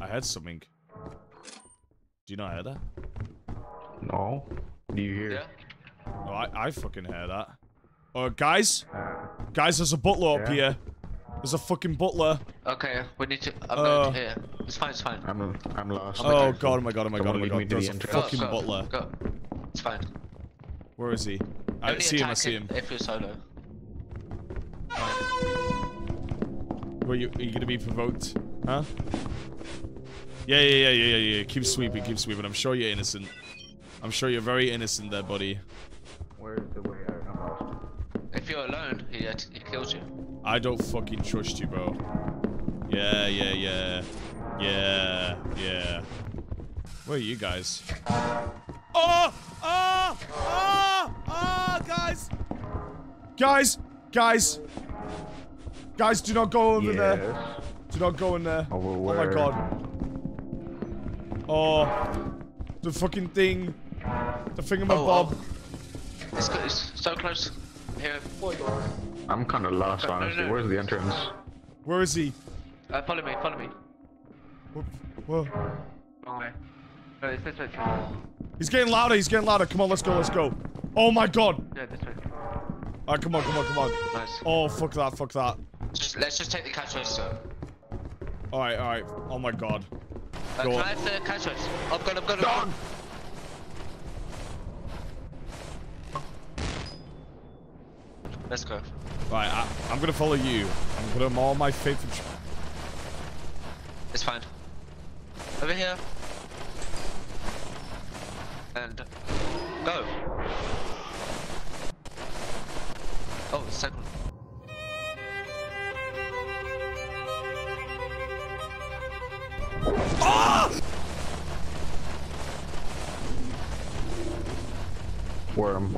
I had something. Do you not hear that? No. Do you hear? Yeah. No, I fucking hear that. Oh, guys? Guys, there's a butler up here. There's a fucking butler. Okay, we need to. I'm going here. It's fine, it's fine. I'm lost. Oh god, oh my god, oh my god, oh my god. There's a fucking butler. Go. It's fine. Where is he? I see him, I see him. If you're solo. Well, are you gonna be provoked? Huh? Yeah. Keep sweeping, keep sweeping. I'm sure you're innocent. I'm sure you're very innocent there, buddy. Where's the way out? I'm lost. If you're alone, he kills you. I don't fucking trust you, bro. Yeah. Where are you guys? Oh, guys! Guys, do not go over there. Do not go in there. Over where? Oh my god. Oh. The fucking thing. The thingamabob. Oh. It's so close. Here, I'm kind of lost, honestly. No. Where's the entrance? Where is he? Follow me, follow me. Whoa. Wrong way. No, it's this way. He's getting louder. Come on, let's go. Oh my god. Yeah, this way. Alright, come on. Nice. Oh, fuck that. Let's just take the cash register. Alright. Oh my god. Go can I have the cash register? I've gone. Let's go. Right, I'm gonna follow you. I'm gonna maul my faithful. It's fine. Over here. And go. Oh, second. Oh! Worm.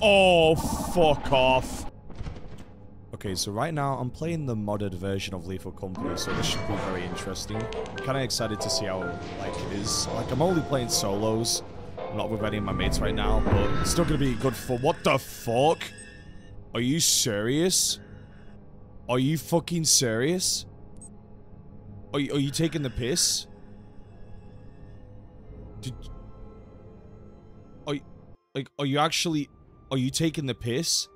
Oh, fuck off. Okay, so right now I'm playing the modded version of Lethal Company, so this should be very interesting. I'm kind of excited to see how, like, it is. Like, I'm only playing solos. I'm not with any of my mates right now, but it's still gonna be good for- What the fuck? Are you serious? Are you fucking serious? Are you taking the piss? Are you taking the piss?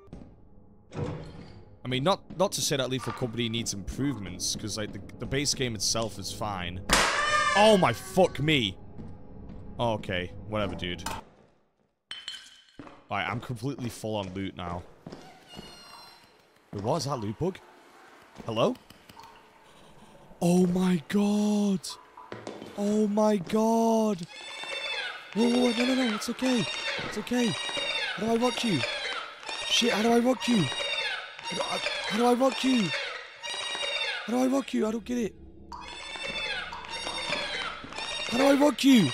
I mean, not to say that Lethal Company needs improvements, because, like, the base game itself is fine. Oh my fuck me! Oh, okay, whatever, dude. Alright, I'm completely full on loot now. Wait, what is that loot bug? Hello? Oh my god! Whoa, no, it's okay. How do I rock you? Shit, how do I rock you? I don't get it. How do I rock you?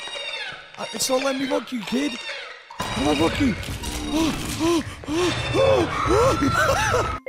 It's not letting me rock you, kid. How do I rock you?